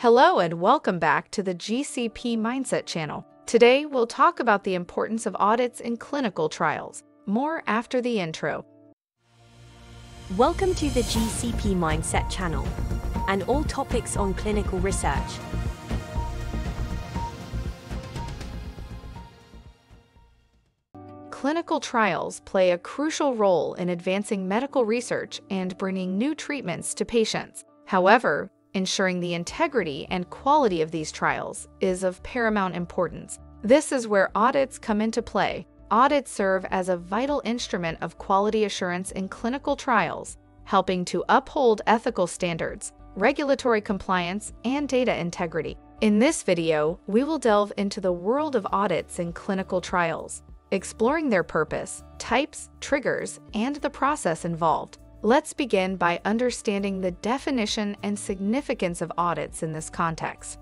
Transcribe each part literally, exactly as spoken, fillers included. Hello and welcome back to the G C P Mindset Channel. Today, we'll talk about the importance of audits in clinical trials. More after the intro. Welcome to the G C P Mindset Channel and all topics on clinical research. Clinical trials play a crucial role in advancing medical research and bringing new treatments to patients. However, ensuring the integrity and quality of these trials is of paramount importance. This is where audits come into play. Audits serve as a vital instrument of quality assurance in clinical trials, helping to uphold ethical standards, regulatory compliance, and data integrity. In this video, we will delve into the world of audits in clinical trials, exploring their purpose, types, triggers, and the process involved. Let's begin by understanding the definition and significance of audits in this context.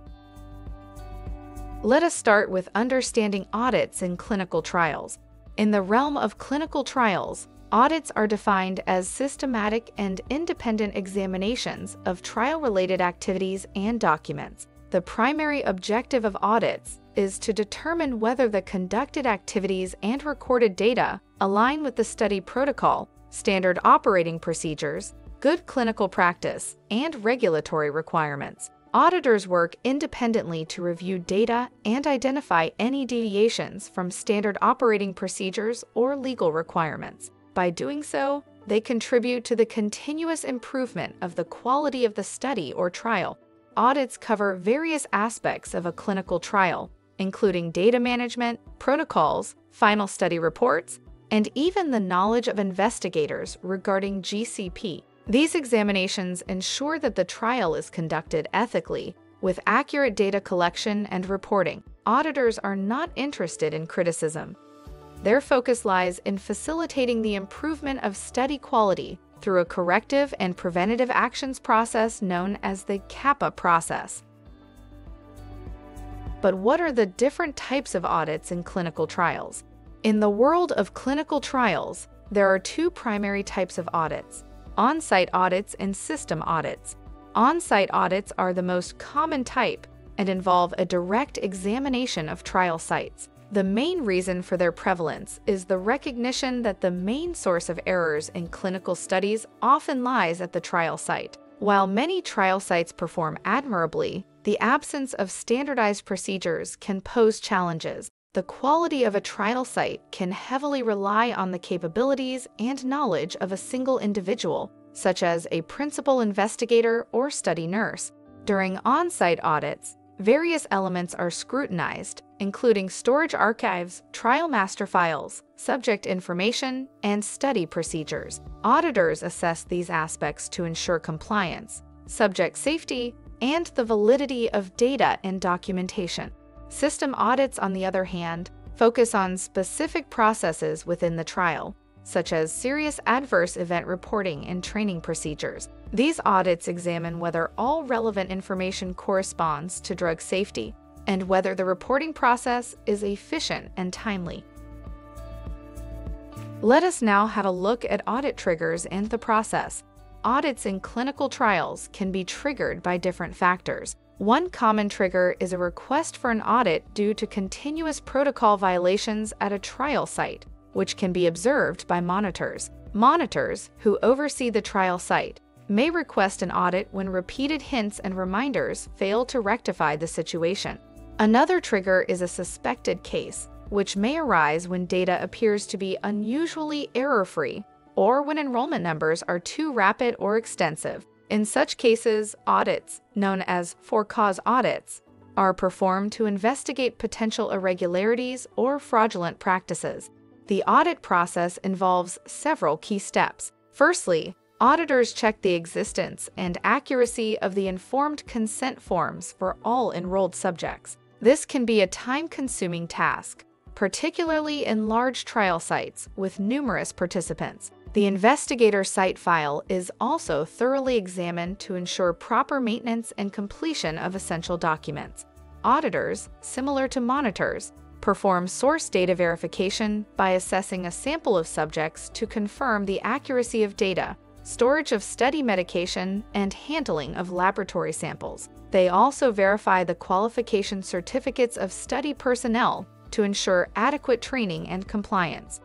Let us start with understanding audits in clinical trials. In the realm of clinical trials, audits are defined as systematic and independent examinations of trial-related activities and documents. The primary objective of audits is to determine whether the conducted activities and recorded data align with the study protocol, standard operating procedures, good clinical practice, and regulatory requirements. Auditors work independently to review data and identify any deviations from standard operating procedures or legal requirements. By doing so, they contribute to the continuous improvement of the quality of the study or trial. Audits cover various aspects of a clinical trial, including data management, protocols, final study reports, and even the knowledge of investigators regarding G C P. These examinations ensure that the trial is conducted ethically, with accurate data collection and reporting. Auditors are not interested in criticism. Their focus lies in facilitating the improvement of study quality through a corrective and preventative actions process known as the CAPA process. But what are the different types of audits in clinical trials? In the world of clinical trials, there are two primary types of audits: on-site audits and system audits. On-site audits are the most common type and involve a direct examination of trial sites. The main reason for their prevalence is the recognition that the main source of errors in clinical studies often lies at the trial site. While many trial sites perform admirably, the absence of standardized procedures can pose challenges. The quality of a trial site can heavily rely on the capabilities and knowledge of a single individual, such as a principal investigator or study nurse. During on-site audits, various elements are scrutinized, including storage archives, trial master files, subject information, and study procedures. Auditors assess these aspects to ensure compliance, subject safety, and the validity of data and documentation. System audits, on the other hand, focus on specific processes within the trial, such as serious adverse event reporting and training procedures. These audits examine whether all relevant information corresponds to drug safety and whether the reporting process is efficient and timely. Let us now have a look at audit triggers and the process. Audits in clinical trials can be triggered by different factors. One common trigger is a request for an audit due to continuous protocol violations at a trial site, which can be observed by monitors. Monitors, who oversee the trial site, may request an audit when repeated hints and reminders fail to rectify the situation. Another trigger is a suspected case, which may arise when data appears to be unusually error-free or when enrollment numbers are too rapid or extensive. In such cases, audits, known as for-cause audits, are performed to investigate potential irregularities or fraudulent practices. The audit process involves several key steps. Firstly, auditors check the existence and accuracy of the informed consent forms for all enrolled subjects. This can be a time-consuming task, particularly in large trial sites with numerous participants. The investigator site file is also thoroughly examined to ensure proper maintenance and completion of essential documents. Auditors, similar to monitors, perform source data verification by assessing a sample of subjects to confirm the accuracy of data, storage of study medication, and handling of laboratory samples. They also verify the qualification certificates of study personnel to ensure adequate training and compliance.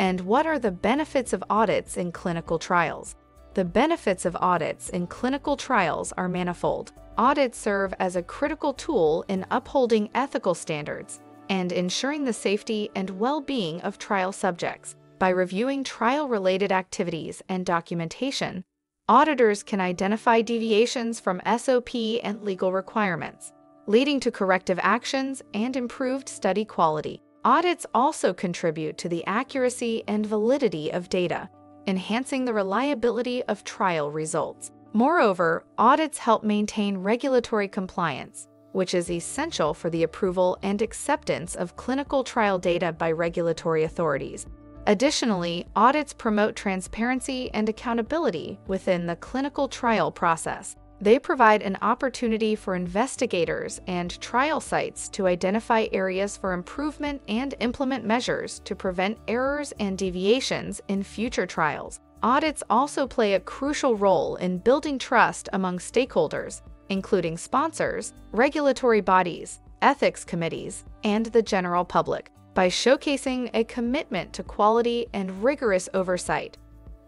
And what are the benefits of audits in clinical trials? The benefits of audits in clinical trials are manifold. Audits serve as a critical tool in upholding ethical standards and ensuring the safety and well-being of trial subjects. By reviewing trial-related activities and documentation, auditors can identify deviations from S O P and legal requirements, leading to corrective actions and improved study quality. Audits also contribute to the accuracy and validity of data, enhancing the reliability of trial results. Moreover, audits help maintain regulatory compliance, which is essential for the approval and acceptance of clinical trial data by regulatory authorities. Additionally, audits promote transparency and accountability within the clinical trial process. They provide an opportunity for investigators and trial sites to identify areas for improvement and implement measures to prevent errors and deviations in future trials. Audits also play a crucial role in building trust among stakeholders, including sponsors, regulatory bodies, ethics committees, and the general public. By showcasing a commitment to quality and rigorous oversight,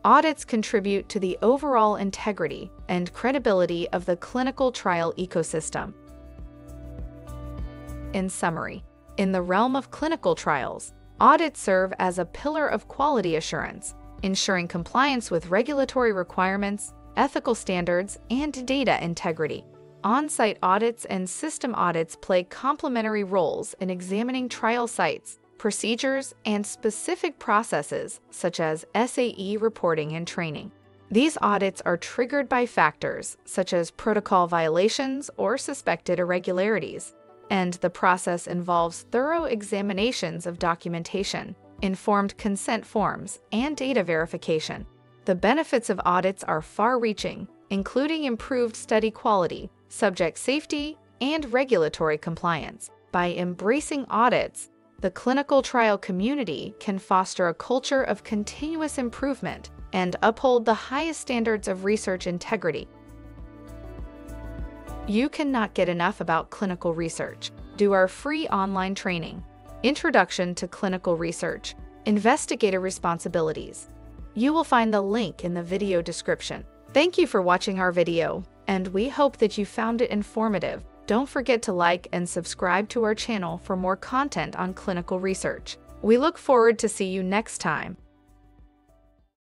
audits contribute to the overall integrity and credibility of the clinical trial ecosystem. In summary, in the realm of clinical trials, audits serve as a pillar of quality assurance, ensuring compliance with regulatory requirements, ethical standards, and data integrity. On-site audits and system audits play complementary roles in examining trial sites, procedures, and specific processes such as S A E reporting and training. These audits are triggered by factors such as protocol violations or suspected irregularities, and the process involves thorough examinations of documentation, informed consent forms, and data verification. The benefits of audits are far-reaching, including improved study quality, subject safety, and regulatory compliance. By embracing audits, the clinical trial community can foster a culture of continuous improvement and uphold the highest standards of research integrity. You cannot get enough about clinical research. Do our free online training, Introduction to Clinical Research, Investigator Responsibilities. You will find the link in the video description. Thank you for watching our video, and we hope that you found it informative. Don't forget to like and subscribe to our channel for more content on clinical research. We look forward to see you next time.